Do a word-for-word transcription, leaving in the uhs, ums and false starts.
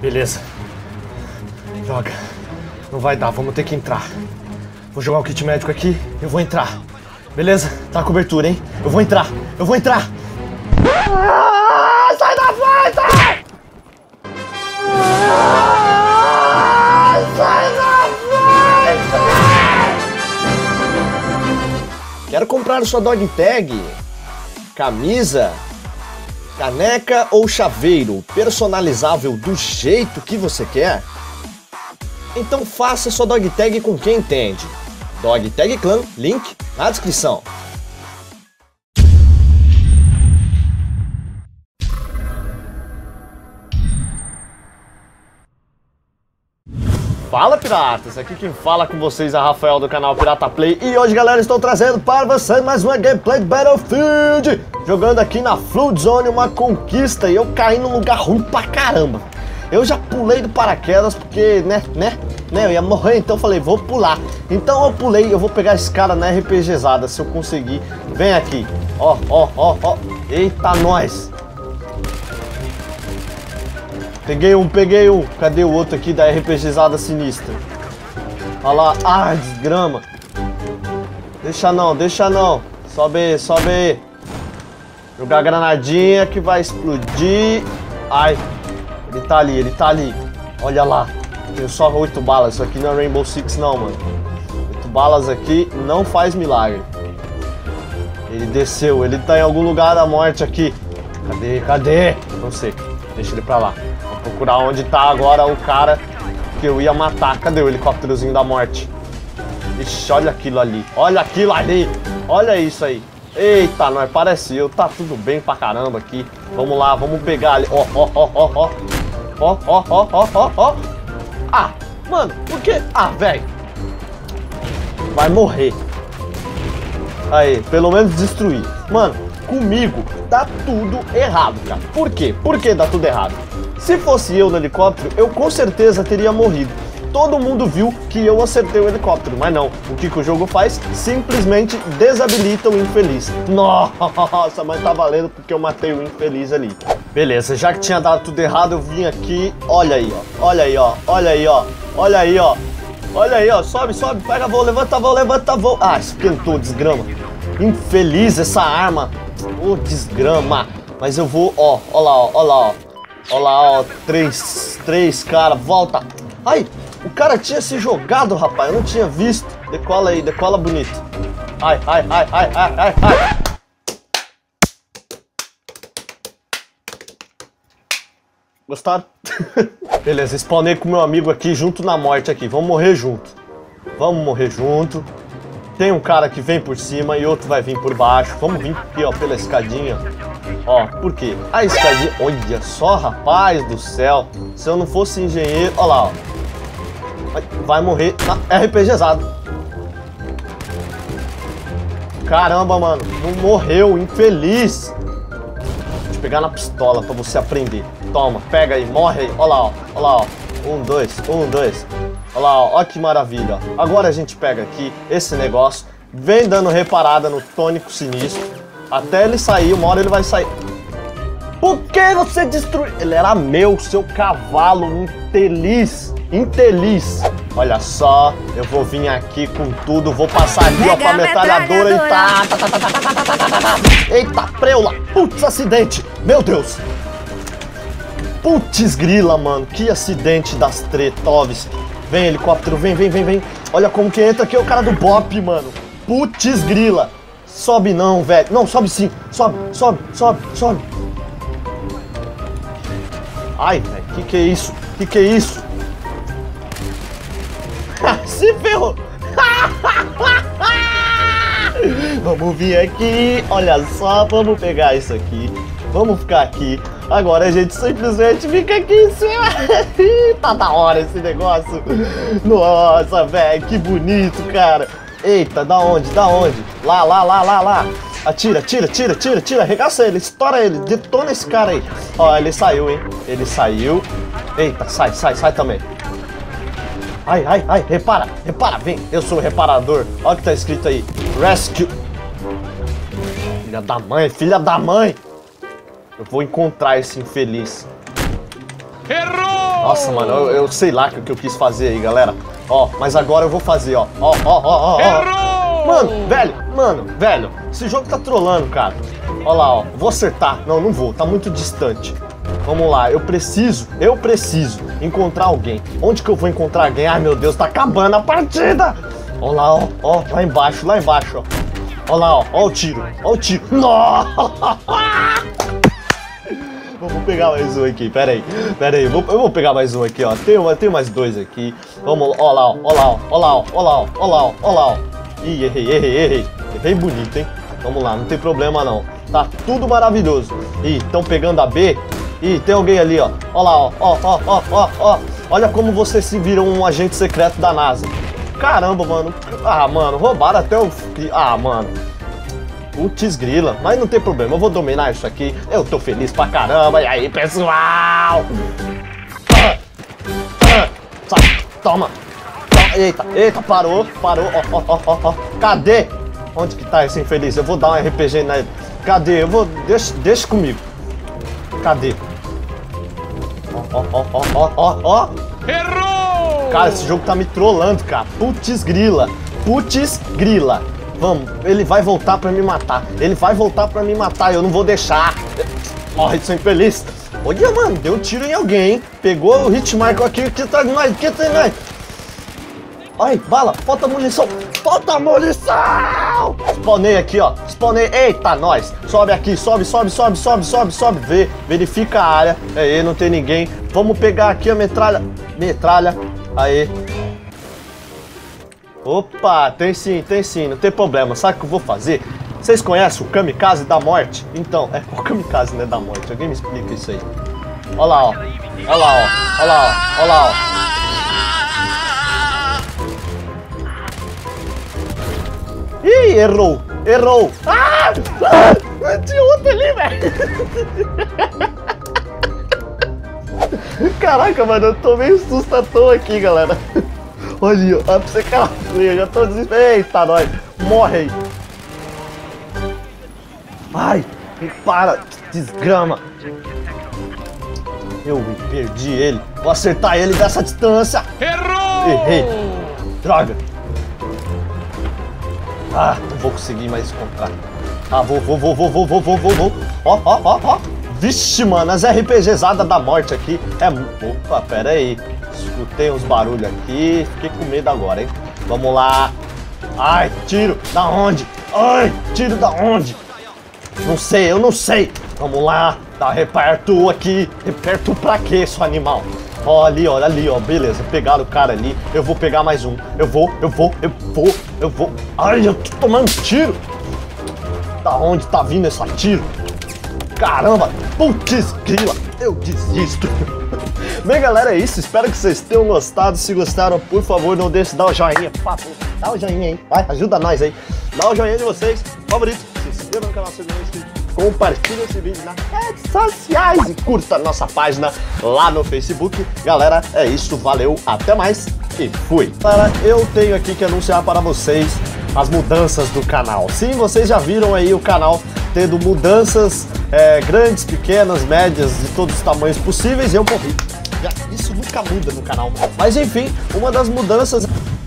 Beleza. Droga. Não vai dar, vamos ter que entrar. Vou jogar o kit médico aqui, eu vou entrar. Beleza? Tá a cobertura, hein? Eu vou entrar, eu vou entrar. Ah, sai da frente! Ah, sai da frente! Quero comprar sua dog tag, camisa, caneca ou chaveiro personalizável do jeito que você quer? Então faça sua dog tag com quem entende. Dog Tag Clan, link na descrição. Fala piratas, aqui quem fala com vocês é Rafael do canal Pirata Play. E hoje galera, estou trazendo para você mais uma gameplay de Battlefield. Jogando aqui na Fluid Zone, uma conquista, e eu caí num lugar ruim pra caramba. Eu já pulei do paraquedas porque, né, né, né, eu ia morrer, então eu falei, vou pular. Então eu pulei, eu vou pegar esse cara na RPGzada, se eu conseguir. Vem aqui, ó, ó, ó, ó, eita nós. Peguei um, peguei um, cadê o outro aqui da RPGzada sinistra? Olha lá, ah, desgrama. Deixa não, deixa não, sobe aí, sobe aí. Jogar granadinha que vai explodir. Ai. Ele tá ali, ele tá ali. Olha lá. Tenho só oito balas. Isso aqui não é Rainbow Six não, mano. oito balas aqui não faz milagre. Ele desceu. Ele tá em algum lugar da morte aqui. Cadê? Cadê? Não sei. Deixa ele pra lá. Vou procurar onde tá agora o cara que eu ia matar. Cadê o helicópterozinho da morte? Ixi, olha aquilo ali. Olha aquilo ali. Olha isso aí. Eita, nós, parece eu. Tá tudo bem pra caramba aqui. Vamos lá, vamos pegar ali. Ó, ó, ó, ó, ó. Ó, ó, ó, ó, ó, ó. Ah, mano, por que? Ah, velho. Vai morrer. Aí, pelo menos destruir. Mano, comigo dá tudo errado, cara. Por quê? Por que dá tudo errado? Se fosse eu no helicóptero, eu com certeza teria morrido. Todo mundo viu que eu acertei o helicóptero, mas não. O que, que o jogo faz? Simplesmente desabilita o infeliz. Nossa, mas tá valendo porque eu matei o infeliz ali. Beleza, já que tinha dado tudo errado, eu vim aqui. Olha aí, ó. Olha aí, ó. Olha aí, ó. Olha aí, ó. Olha aí, ó. Sobe, sobe. Pega voo, levanta voo, levanta voo. Ah, esquentou, desgrama. Infeliz essa arma. Ô, oh, desgrama. Mas eu vou, ó. Ó lá, ó. Ó lá, ó. Ó lá, ó. Três, três, cara. Volta. Ai. O cara tinha se jogado, rapaz, eu não tinha visto. Decola aí, decola bonito. Ai, ai, ai, ai, ai, ai, ai. Gostaram? Beleza, spawnei com meu amigo aqui, junto na morte aqui. Vamos morrer junto. Vamos morrer junto. Tem um cara que vem por cima e outro vai vir por baixo. Vamos vir aqui, ó, pela escadinha. Ó, por quê? A escadinha... Olha só, rapaz do céu. Se eu não fosse engenheiro... Ó lá, ó. Vai morrer na RPGzado. Caramba, mano. Não morreu, infeliz. Vou te pegar na pistola pra você aprender. Toma, pega aí, morre aí. Olha lá, ó. Olha lá, ó. Um, dois, um, dois. Olha lá, ó. Olha que maravilha. Agora a gente pega aqui esse negócio. Vem dando reparada no tônico sinistro. Até ele sair, uma hora ele vai sair. Por que você destruiu? Ele era meu, seu cavalo infeliz. Infeliz. Olha só, eu vou vir aqui com tudo, vou passar aqui, ó, com a metralhadora e tá, tá, tá, tá, tá, tá, tá, tá, tá. Eita, preula. Putz, acidente. Meu Deus. Putz, grila, mano. Que acidente das tretoves. Vem, helicóptero, vem, vem, vem, vem. Olha como que entra aqui o cara do Bop, mano. Putz, grila. Sobe não, velho. Não, sobe sim. Sobe, sobe, sobe, sobe. Ai, velho, que que é isso? Que que é isso? Se ferrou! Vamos vir aqui, olha só, vamos pegar isso aqui, vamos ficar aqui. Agora a gente simplesmente fica aqui em cima. Tá da hora esse negócio. Nossa, velho, que bonito, cara. Eita, da onde, da onde? Lá, lá, lá, lá, lá. Atira, tira, tira, tira, tira, arregaça ele, estoura ele, detona esse cara aí. Ó, ele saiu, hein? Ele saiu. Eita, sai, sai, sai também. Ai, ai, ai, repara, repara, vem, eu sou o reparador. Olha o que tá escrito aí, rescue. Filha da mãe, filha da mãe. Eu vou encontrar esse infeliz. Errou! Nossa, mano, eu, eu sei lá o que eu quis fazer aí, galera. Ó, mas agora eu vou fazer, ó. Ó, ó, ó, ó. Errou! Mano, velho, mano, velho. Esse jogo tá trolando, cara. Ó lá, ó. Vou acertar. Não, não vou. Tá muito distante. Vamos lá, eu preciso, eu preciso encontrar alguém. Onde que eu vou encontrar alguém? Ai, meu Deus, tá acabando a partida. Ó lá, ó, ó, lá embaixo, lá embaixo, ó. Ó lá, ó, ó o tiro, ó o tiro. Nossa! Vou pegar mais um aqui, pera aí, pera aí, vou, eu vou pegar mais um aqui, ó. Tem, uma, tem mais dois aqui. Vamos, ó lá, ó, ó lá, ó, ó lá, ó, ó lá, ó, lá, ó, lá, ó. Ih, errei, errei, errei. Errei bonito, hein? Vamos lá, não tem problema não. Tá tudo maravilhoso. Ih, estão pegando a B. Ih, tem alguém ali, ó. Ó lá, ó, ó, ó, ó, ó, ó. Olha como você se vira um agente secreto da NASA. Caramba, mano. Ah, mano, roubaram até o... Ah, mano. Putz grila. Mas não tem problema, eu vou dominar isso aqui. Eu tô feliz pra caramba. E aí, pessoal? Toma. Eita, eita, parou, parou. Ó, ó, ó, ó. Cadê? Onde que tá esse infeliz? Eu vou dar um R P G na... Cadê? Eu vou... Deixa, deixa comigo. Cadê? Ó, ó, ó, ó, ó, ó. Errou! Cara, esse jogo tá me trollando, cara. Putz grila. Putz grila. Vamos, ele vai voltar pra me matar. Ele vai voltar pra me matar, eu não vou deixar. Morre, sou infeliz. Olha, mano, deu um tiro em alguém, hein? Pegou o hitmarker aqui, que tá demais, que tá demais. Ai, bala, falta munição. Falta munição! Spawnei aqui, ó. Spawnei. Eita, nós. Sobe aqui, sobe, sobe, sobe, sobe, sobe, sobe. Vê, verifica a área. Aí, não tem ninguém. Vamos pegar aqui a metralha. Metralha. Aí. Opa, tem sim, tem sim. Não tem problema. Sabe o que eu vou fazer? Vocês conhecem o kamikaze da morte? Então, é o kamikaze, né, da morte. Alguém me explica isso aí. Olha lá, ó. Olha lá, ó. Olha lá, ó. Olha lá, ó. Ih, errou, errou. Ah, ah, tinha outro ali, velho. Caraca, mano, eu tomei um susto à toa aqui, galera. Olha, ó, pra você calar, eu já tô desesperado. Eita, nós, morre aí. Ai, para, desgrama. Eu me perdi ele. Vou acertar ele dessa distância. Errou! Errei, droga. Ah, não vou conseguir mais comprar. Ah, vou, vou, vou, vou, vou, vou, vou, vou, vou. Ó, ó, ó, ó. Vixe, mano, as RPGzadas da morte aqui. É. Opa, pera aí. Escutei uns barulhos aqui. Fiquei com medo agora, hein? Vamos lá. Ai, tiro da onde? Ai, tiro da onde? Não sei, eu não sei. Vamos lá. Tá, reparto aqui. Reparto pra quê, seu animal? Ó, ali, olha ali, ó, beleza, pegaram o cara ali, eu vou pegar mais um, eu vou, eu vou, eu vou, eu vou, ai, eu tô tomando tiro, da onde tá vindo esse tiro, caramba, putz grila, eu desisto. Bem, galera, é isso, espero que vocês tenham gostado, se gostaram, por favor, não deixe de dar o joinha, dá o joinha aí, vai, ajuda nós aí, dá o joinha de vocês, favorito, se inscreva no canal se não é inscrito. Compartilhe esse vídeo nas redes sociais e curta a nossa página lá no Facebook. Galera, é isso. Valeu, até mais e fui. Cara, eu tenho aqui que anunciar para vocês as mudanças do canal. Sim, vocês já viram aí o canal tendo mudanças é, grandes, pequenas, médias, de todos os tamanhos possíveis. E eu corri. Isso nunca muda no canal. Mas enfim, uma das mudanças...